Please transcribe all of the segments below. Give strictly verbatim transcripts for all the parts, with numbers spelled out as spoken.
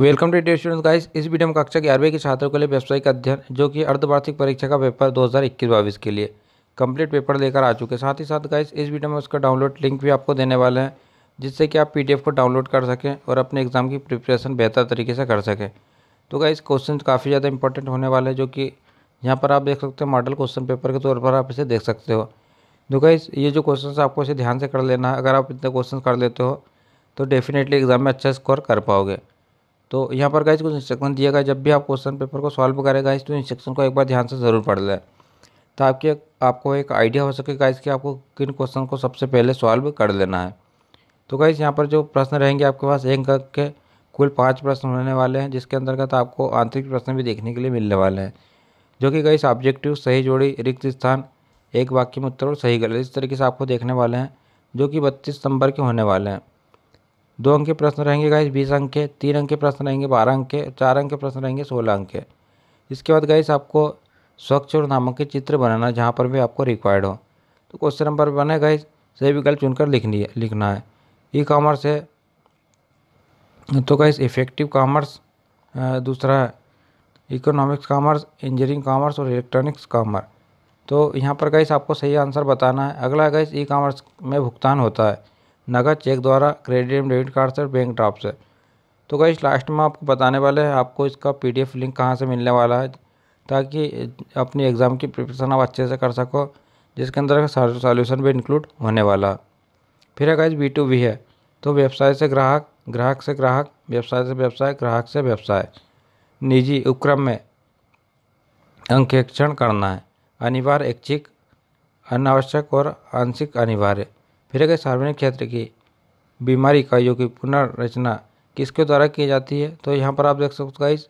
Welcome to dear students guys, इस video में कक्षा ग्यारहवीं के छात्रों के लिए व्यावसायिक अध्ययन जो कि अर्धवार्षिक परीक्षा का पेपर दो हज़ार इक्कीस बाईस के लिए कंप्लीट पेपर लेकर आ चुके हैं। साथ ही साथ गाइस इस वीडियो में उसका डाउनलोड लिंक भी आपको देने वाले हैं, जिससे कि आप पीडीएफ को डाउनलोड कर सकें और अपने एग्जाम की प्रिपरेशन बेहतर तरीके से कर सकें। तो गाइस क्वेश्चन काफ़ी ज़्यादा इंपॉर्टेंट होने वाले हैं, जो कि यहाँ पर आप देख सकते हो मॉडल क्वेश्चन पेपर के तौर पर आप इसे देख सकते हो। तो गाइस ये जो क्वेश्चन आपको इसे ध्यान से कर लेना है। अगर आप इतने क्वेश्चन कर लेते हो तो डेफिनेटली एग्जाम में अच्छा स्कोर कर पाओगे। तो यहाँ पर गाइस कुछ इंस्ट्रक्शन दिया गया, जब भी आप क्वेश्चन पेपर को सॉल्व करें गाइस तो इंस्ट्रक्शन को एक बार ध्यान से ज़रूर पढ़ लें, ताकि आपको एक आइडिया हो सके गाइस कि आपको किन क्वेश्चन को सबसे पहले सॉल्व कर लेना है। तो गाइस यहाँ पर जो प्रश्न रहेंगे आपके पास एक अंक के कुल पाँच प्रश्न होने वाले हैं, जिसके अंतर्गत आपको आंतरिक प्रश्न भी देखने के लिए मिलने वाले हैं, जो कि गाइस ऑब्जेक्टिव, सही जोड़ी, रिक्त स्थान, एक वाक्य में उत्तर और सही गलत इस तरीके से आपको देखने वाले हैं, जो कि बत्तीस नंबर के होने वाले हैं। दो अंक के प्रश्न रहेंगे गाइस बीस अंक के, तीन अंक के प्रश्न रहेंगे बारह अंक के, चार अंक के प्रश्न रहेंगे सोलह अंक के। इसके बाद गाइस आपको स्वच्छ और नामांकित चित्र बनाना, जहां पर भी आपको रिक्वायर्ड हो। तो क्वेश्चन नंबर वन है गाइस सही विकल्प चुनकर लिखनी है लिखना है। ई कॉमर्स है तो गाइस इफेक्टिव कॉमर्स, दूसरा इकोनॉमिक्स कॉमर्स, इंजीनियरिंग कॉमर्स और इलेक्ट्रॉनिक्स कॉमर्स। तो यहाँ पर गाइस आपको सही आंसर बताना है। अगला गाइस ई कॉमर्स में भुगतान होता है नगद, चेक द्वारा, क्रेडिट एंड डेबिट कार्ड से, बैंक ड्राफ्ट से। तो गाइस लास्ट में आपको बताने वाले हैं आपको इसका पीडीएफ लिंक कहाँ से मिलने वाला है, ताकि अपनी एग्ज़ाम की प्रिपरेशन आप अच्छे से कर सको, जिसके अंदर सॉल्यूशन भी इंक्लूड होने वाला। फिर है गाइस बी टू बी है तो व्यवसाय से ग्राहक, ग्राहक से ग्राहक, व्यवसाय से व्यवसाय, ग्राहक से व्यवसाय। निजी उपक्रम में अंकेक्षण करना है, अनिवार्य, ऐच्छिक, अनावश्यक और आंशिक अनिवार्य। फिर है सार्वजनिक क्षेत्र की बीमारी इकाइयों की पुनर्रचना किसके द्वारा की जाती है। तो यहाँ पर आप देख सकते हो गाइस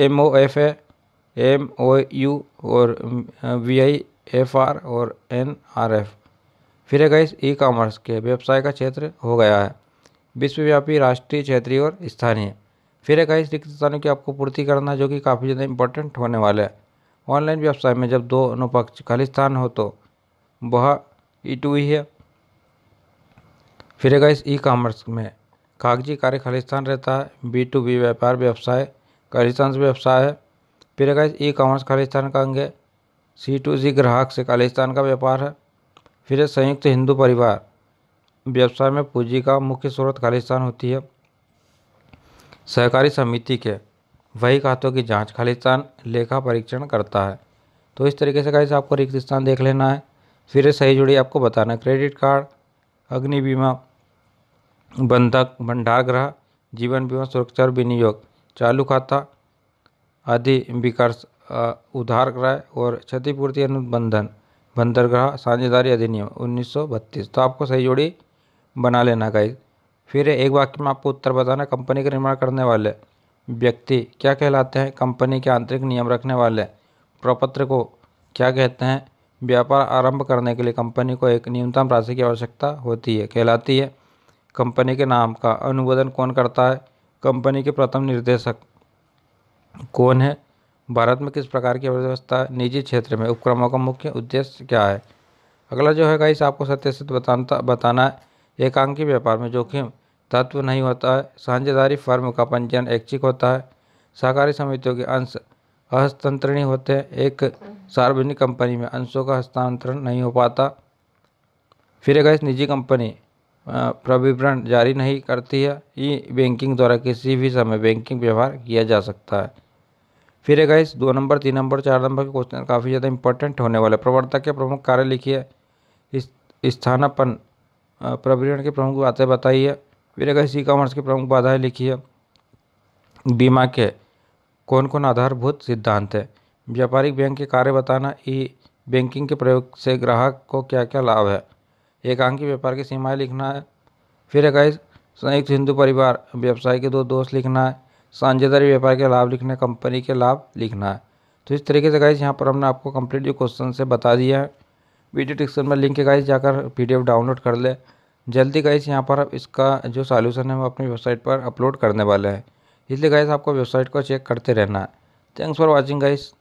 एम ओ एफ है, एम ओ यू और वी आई एफ आर और एन आर एफ। फिर है गाइस ई कॉमर्स के व्यवसाय का क्षेत्र हो गया है विश्वव्यापी, राष्ट्रीय, क्षेत्रीय और स्थानीय। फिर है गाइस रिक्त स्थानों की आपको पूर्ति करना, जो कि काफ़ी ज़्यादा इंपॉर्टेंट होने वाला है। ऑनलाइन व्यवसाय में जब दो अनुपक्ष खाली स्थान हो तो वह ई टू ई है। फिर है गाइस ई कॉमर्स में कागजी कार्य खाली स्थान रहता है, बी टू बी व्यापार व्यवसाय खाली स्थान से व्यवसाय है। फिर है गाइस ई कॉमर्स खाली स्थान का अंग है, सी टू जी ग्राहक से खाली स्थान का व्यापार है। फिर है संयुक्त हिंदू परिवार व्यवसाय में पूंजी का मुख्य स्रोत खाली स्थान होती है। सहकारी समिति के वही खातों की जाँच खाली स्थान लेखा परीक्षण करता है। तो इस तरीके से गाइस आपको रिक्त स्थान देख लेना है। फिर है सही जोड़ी आपको बताना, क्रेडिट कार्ड, अग्नि बीमा, बंधक, भंडारगृह, जीवन बीमा, सुरक्षा और विनियोग, चालू खाता आदि, विकर्ष, उधार क्रय और क्षतिपूर्ति अनुबंधन, बंदरगाह, साझेदारी अधिनियम उन्नीस सौ बत्तीस। तो आपको सही जोड़ी बना लेना गाइस। फिर एक वाक्य में आपको उत्तर बताना, कंपनी का निर्माण करने वाले व्यक्ति क्या कहलाते हैं, कंपनी के आंतरिक नियम रखने वाले प्रपत्र को क्या कहते हैं, व्यापार आरंभ करने के लिए कंपनी को एक न्यूनतम राशि की आवश्यकता होती है कहलाती है, कंपनी के नाम का अनुमोदन कौन करता है, कंपनी के प्रथम निर्देशक कौन है, भारत में किस प्रकार की अर्थव्यवस्था है, निजी क्षेत्र में उपक्रमों का मुख्य उद्देश्य क्या है। अगला जो है गाइस आपको सत्य सत्य बताना बताना है। एकांकी व्यापार में जोखिम तत्व नहीं होता है। साझेदारी फर्म का पंजीयन ऐच्छिक होता है। सहकारी समितियों के अंश हस्तांतरणीय होते हैं। एक सार्वजनिक कंपनी में अंशों का हस्तांतरण नहीं हो पाता। फिर गाइस निजी कंपनी प्रविवरण जारी नहीं करती है। ई बैंकिंग द्वारा किसी भी समय बैंकिंग व्यवहार किया जा सकता है। फिर गाइस दो नंबर, तीन नंबर, चार नंबर के क्वेश्चन काफ़ी ज़्यादा इंपॉर्टेंट होने वाले। प्रवर्तक के प्रमुख कार्य लिखिए। स्थानापन प्रविवरण के प्रमुख बातें बताइए। फिर गाइस ई कॉमर्स की प्रमुख बाधाएँ लिखिए। बीमा के कौन कौन आधारभूत सिद्धांत है। व्यापारिक बैंक के कार्य बताना। ई बैंकिंग के प्रयोग से ग्राहक को क्या क्या लाभ है। एकांकी व्यापार की सीमाएं लिखना है। फिर है गाइस संयुक्त हिंदू परिवार व्यवसाय के दो दोस्त लिखना है। साझेदारी व्यापार के लाभ लिखना है। कंपनी के लाभ लिखना है। तो इस तरीके से गाइस यहाँ पर हमने आपको कंप्लीट जो क्वेश्चन से बता दिया है। वीडियो डिस्क्रिप्शन में लिंक है गाइस, जाकर पीडीएफ डाउनलोड कर ले जल्दी गाइस। यहाँ पर इसका जो सॉल्यूशन है वो अपनी वेबसाइट पर अपलोड करने वाले हैं, इसलिए गाइस आपको वेबसाइट को चेक करते रहना है। Thanks for watching guys.